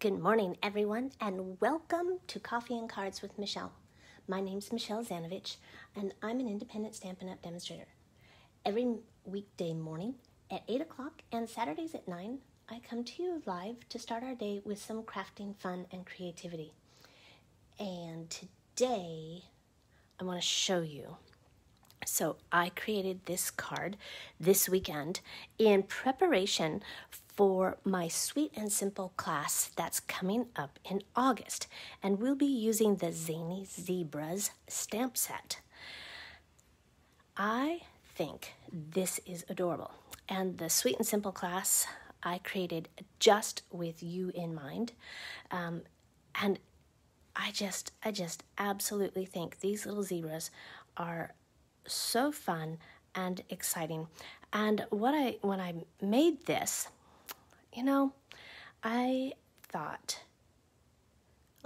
Good morning, everyone, and welcome to Coffee and Cards with Michelle. My name's Michelle Zanovich, and I'm an independent Stampin' Up! Demonstrator. Every weekday morning at 8 o'clock and Saturdays at 9, I come to you live to start our day with some crafting fun and creativity. And today, I want to show you. So I created this card this weekend in preparation for my Sweet and Simple class that's coming up in August, and we'll be using the Zany Zebras stamp set. I think this is adorable, and the Sweet and Simple class I created just with you in mind, and I just absolutely think these little zebras are so fun and exciting. And when I made this, you know, I thought,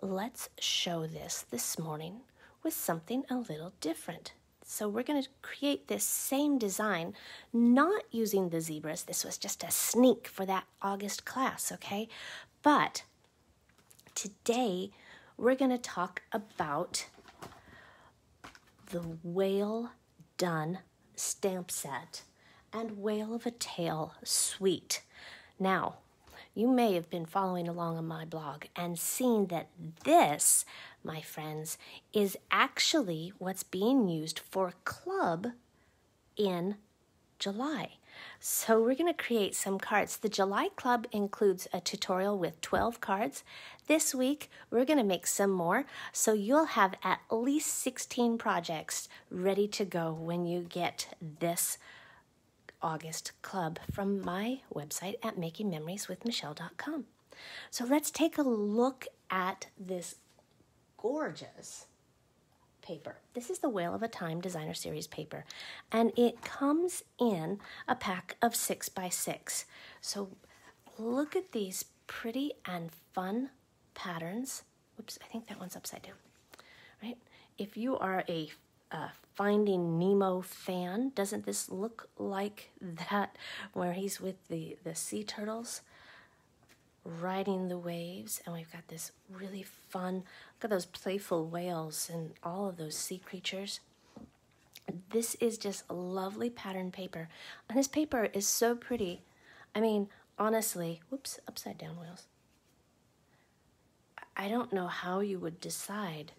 let's show this morning with something a little different. So we're going to create this same design, not using the zebras. This was just a sneak for that August class, okay? But today we're going to talk about the Whale Done Stamp Set and Whale of a Tail Suite. Now, you may have been following along on my blog and seen that this, my friends, is actually what's being used for club in July. So we're going to create some cards. The July club includes a tutorial with 12 cards. This week, we're going to make some more, so you'll have at least 16 projects ready to go when you get this August club from my website at makingmemorieswithmichelle.com. So let's take a look at this gorgeous paper. This is the Whale of a Time Designer Series paper, and it comes in a pack of 6x6. So look at these pretty and fun patterns. Oops, I think that one's upside down, right? If you are a Finding Nemo fan, doesn't this look like that, where he's with the sea turtles riding the waves? And we've got this really fun, look at those playful whales and all of those sea creatures. This is just a lovely pattern paper, and this paper is so pretty. I mean, honestly, whoops, upside down whales. I don't know how you would decide,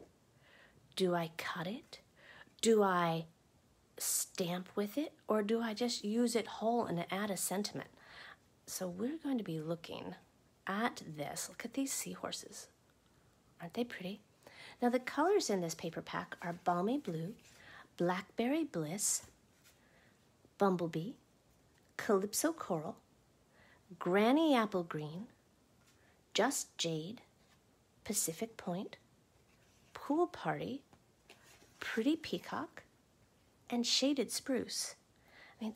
do I cut it? Do I stamp with it, or do I just use it whole and add a sentiment? So we're going to be looking at this. Look at these seahorses. Aren't they pretty? Now the colors in this paper pack are Balmy Blue, Blackberry Bliss, Bumblebee, Calypso Coral, Granny Apple Green, Just Jade, Pacific Point, Pool Party, Pretty Peacock, and Shaded Spruce. I mean,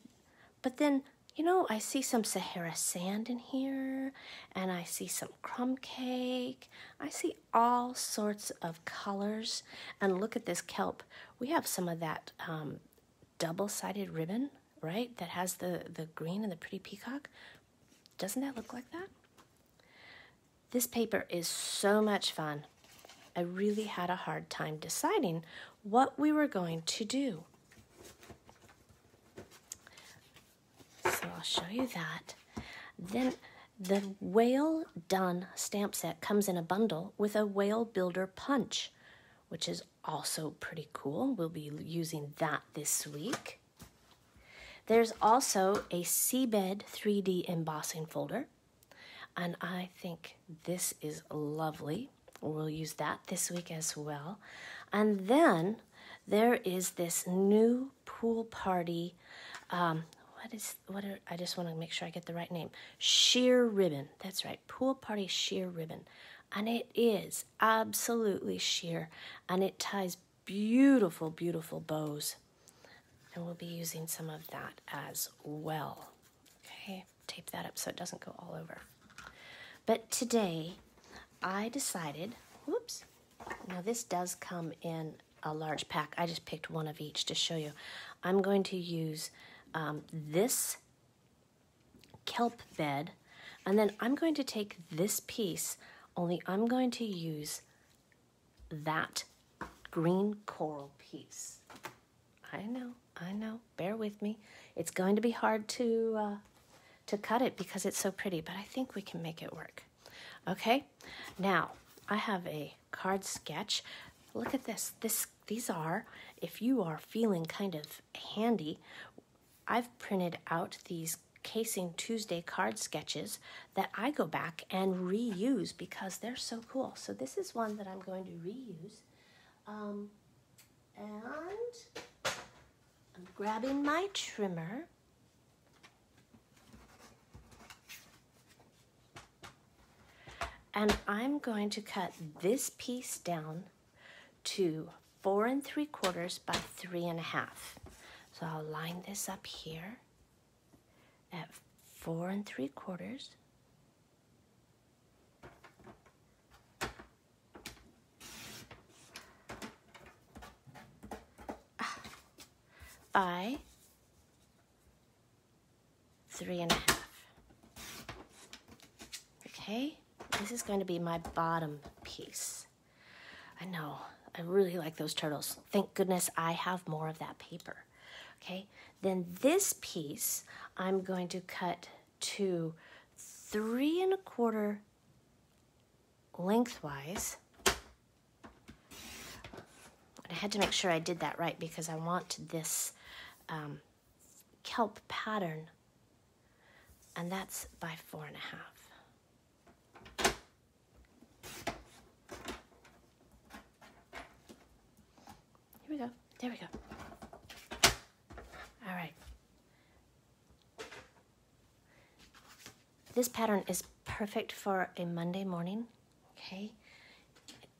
but then, you know, I see some Sahara Sand in here, and I see some Crumb Cake. I see all sorts of colors. And look at this kelp. We have some of that double-sided ribbon, right, that has the green and the pretty peacock. Doesn't that look like that? This paper is so much fun. I really had a hard time deciding what we were going to do. So I'll show you that. Then the Whale Done Stamp Set comes in a bundle with a Whale Builder Punch, which is also pretty cool. We'll be using that this week. There's also a Seabed 3D embossing folder, and I think this is lovely. We'll use that this week as well. And then there is this new Pool Party. I just want to make sure I get the right name. Sheer ribbon. That's right. Pool Party sheer ribbon. And it is absolutely sheer. And it ties beautiful, beautiful bows. And we'll be using some of that as well. Okay. Tape that up so it doesn't go all over. But today, I decided, whoops, now this does come in a large pack. I just picked one of each to show you. I'm going to use this kelp bed, and then I'm going to take this piece only I'm going to use that green coral piece. I know, bear with me. It's going to be hard to cut it because it's so pretty, but I think we can make it work. Okay, now I have a card sketch. Look at this. These are, if you are feeling kind of handy, I've printed out these Casing Tuesday card sketches that I go back and reuse because they're so cool. So this is one that I'm going to reuse. And I'm grabbing my trimmer. And I'm going to cut this piece down to 4 3/4 by 3 1/2. So I'll line this up here at 4 3/4. By 3 1/2. Okay, this is going to be my bottom piece. I know, I really like those turtles. Thank goodness I have more of that paper. Okay, then this piece I'm going to cut to 3 1/4 lengthwise. I had to make sure I did that right because I want this kelp pattern, and that's by 4 1/2. Here we go, there we go. All right. This pattern is perfect for a Monday morning, okay?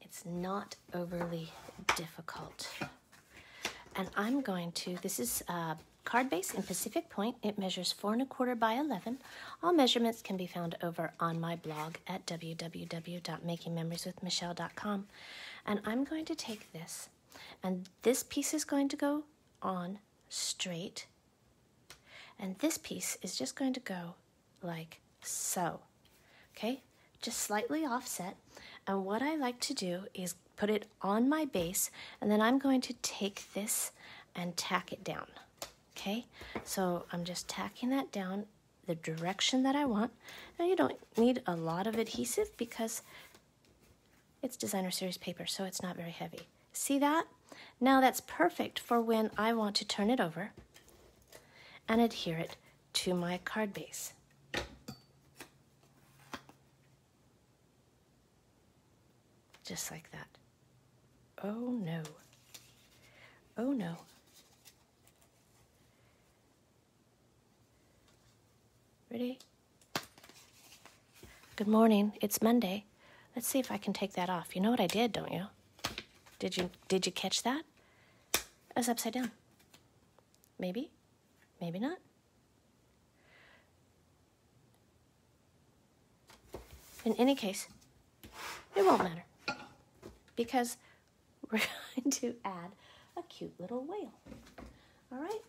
It's not overly difficult. And I'm going to, this is card base in Pacific Point. It measures 4 1/4 by 11. All measurements can be found over on my blog at www.makingmemorieswithmichelle.com. And I'm going to take this, and this piece is going to go on straight. And this piece is just going to go like so, okay? Just slightly offset. And what I like to do is put it on my base, and then I'm going to take this and tack it down, okay? So I'm just tacking that down the direction that I want. Now you don't need a lot of adhesive because it's designer series paper, so it's not very heavy. See that? Now that's perfect for when I want to turn it over and adhere it to my card base. Just like that. Oh no. Oh no. Ready? Good morning. It's Monday. Let's see if I can take that off. You know what I did, don't you? Did you catch that? It was upside down. Maybe? Maybe not. In any case, it won't matter, because we're going to add a cute little whale. All right,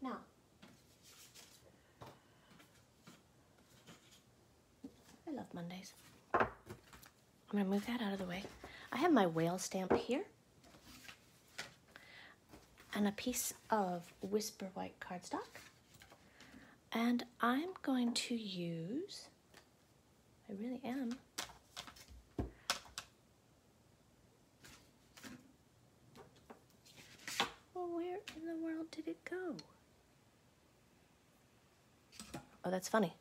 now, I love Mondays. I'm gonna move that out of the way. I have my whale stamp here and a piece of Whisper White cardstock. And I'm going to use, I really am, where in the world did it go? Oh, that's funny.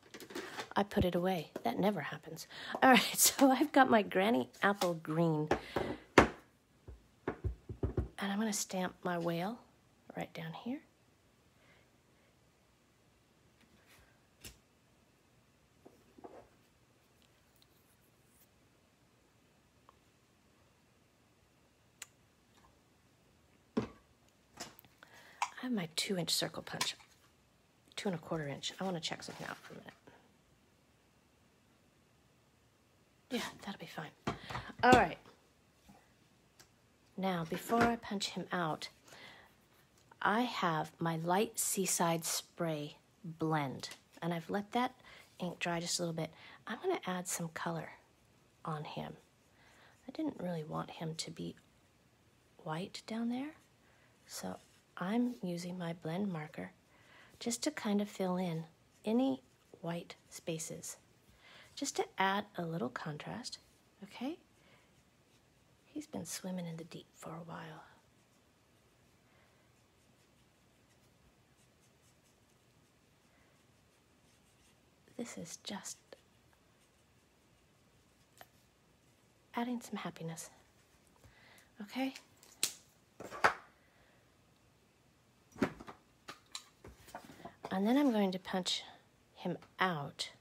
I put it away. That never happens. All right, so I've got my Granny Apple Green. And I'm going to stamp my whale right down here. I have my 2-inch circle punch, 2 1/4 inch. I want to check something out for a minute. Yeah, that'll be fine. All right. Now, before I punch him out, I have my light Seaside Spray blend, and I've let that ink dry just a little bit. I'm going to add some color on him. I didn't really want him to be white down there, so I'm using my blend marker just to kind of fill in any white spaces, just to add a little contrast, okay? He's been swimming in the deep for a while. This is just adding some happiness, okay? And then I'm going to punch him out.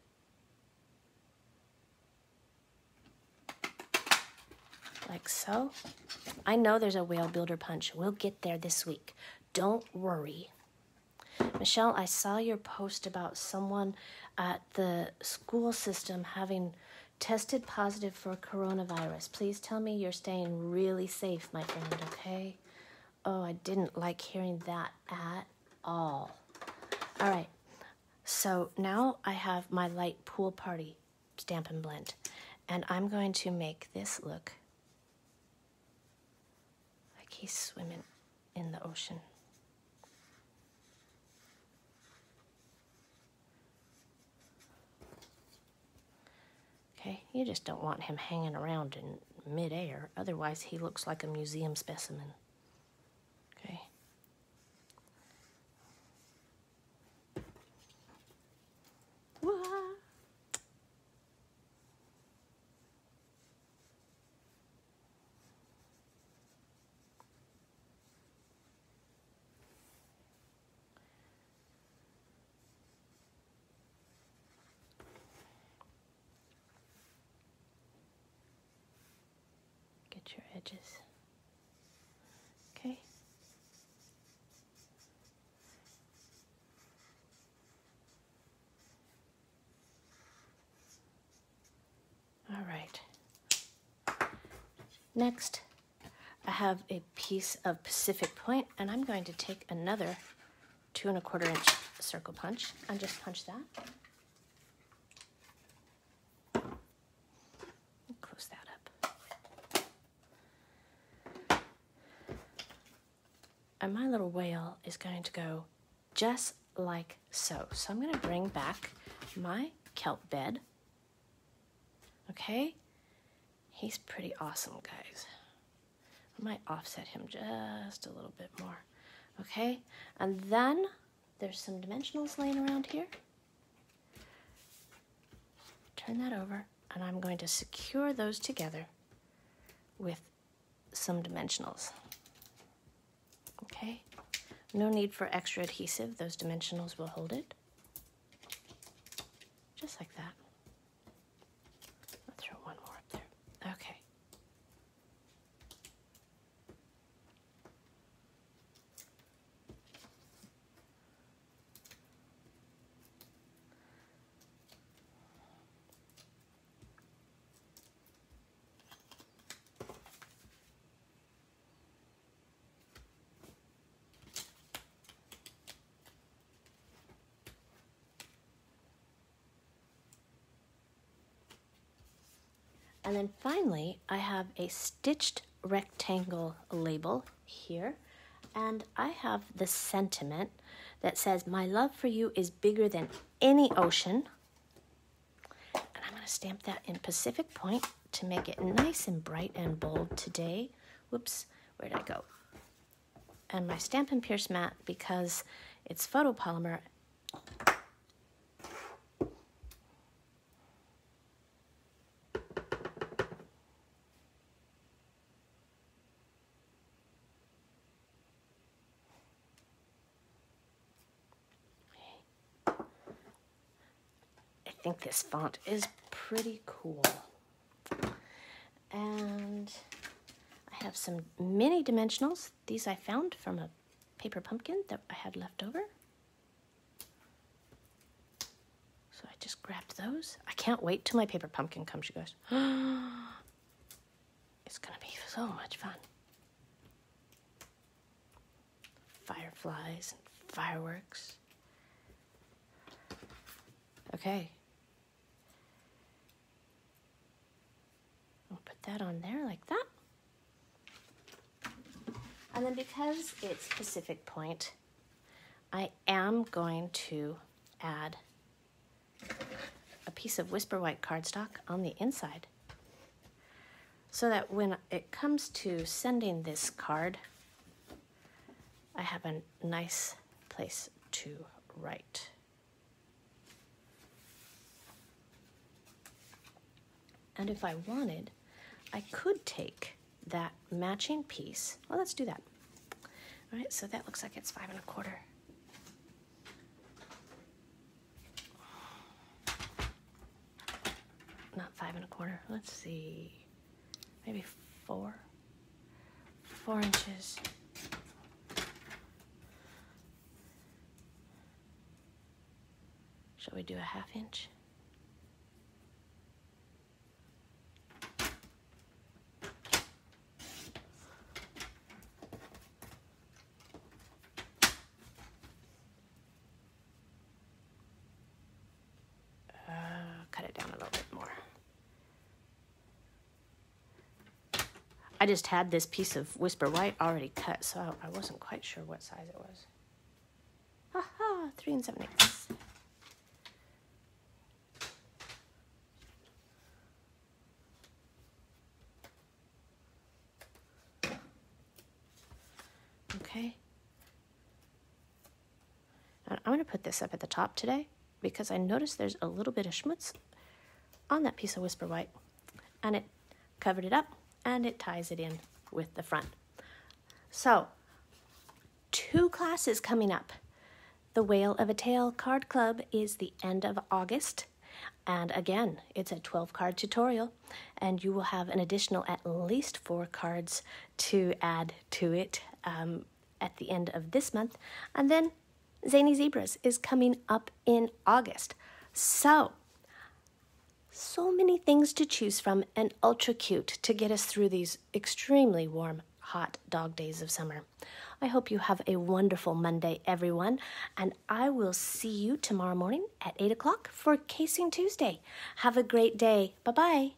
Like so. I know there's a Whale Builder Punch. We'll get there this week. Don't worry. Michelle, I saw your post about someone at the school system having tested positive for coronavirus. Please tell me you're staying really safe, my friend, okay? Oh, I didn't like hearing that at all. All right, so now I have my light Pool Party Stampin' Blend, and I'm going to make this look like he's swimming in the ocean. Okay, you just don't want him hanging around in midair, otherwise he looks like a museum specimen. Okay. Whoa. Your edges. Okay. All right. Next, I have a piece of Pacific Point, and I'm going to take another 2¼ inch circle punch and just punch that. And my little whale is going to go just like so. So I'm going to bring back my kelp bed. Okay? He's pretty awesome, guys. I might offset him just a little bit more. Okay? And then there's some dimensionals laying around here. Turn that over, and I'm going to secure those together with some dimensionals. Okay, no need for extra adhesive. Those dimensionals will hold it. Just like that. I'll throw one more up there. Okay. And then finally, I have a stitched rectangle label here, and I have the sentiment that says, "My love for you is bigger than any ocean." And I'm gonna stamp that in Pacific Point to make it nice and bright and bold today. Whoops, where did I go? And my Stampin' Pierce mat, because it's photopolymer, I think this font is pretty cool. And I have some mini dimensionals. These I found from a paper pumpkin that I had left over. So I just grabbed those. I can't wait till my paper pumpkin comes, you guys. It's gonna be so much fun. Fireflies and fireworks. Okay. I'll put that on there like that. And then because it's Pacific Point, I am going to add a piece of Whisper White cardstock on the inside so that when it comes to sending this card, I have a nice place to write. And if I wanted, I could take that matching piece. Well, let's do that. All right, so that looks like it's 5 1/4. Not 5 1/4, let's see, maybe 4 inches. Shall we do a 1/2 inch? Cut it down a little bit more. I just had this piece of Whisper White already cut, so I wasn't quite sure what size it was. Haha, 3 7/8. Okay. And I'm gonna put this up at the top today because I noticed there's a little bit of schmutz on that piece of Whisper White, and it covered it up and it ties it in with the front. So 2 classes coming up. The Whale of a Tail Card Club is the end of August. And again, it's a 12-card tutorial, and you will have an additional at least 4 cards to add to it at the end of this month. And then Zany Zebras is coming up in August. So many things to choose from, and ultra cute to get us through these extremely warm, hot dog days of summer. I hope you have a wonderful Monday, everyone, and I will see you tomorrow morning at 8 o'clock for Casing Tuesday. Have a great day. Bye-bye.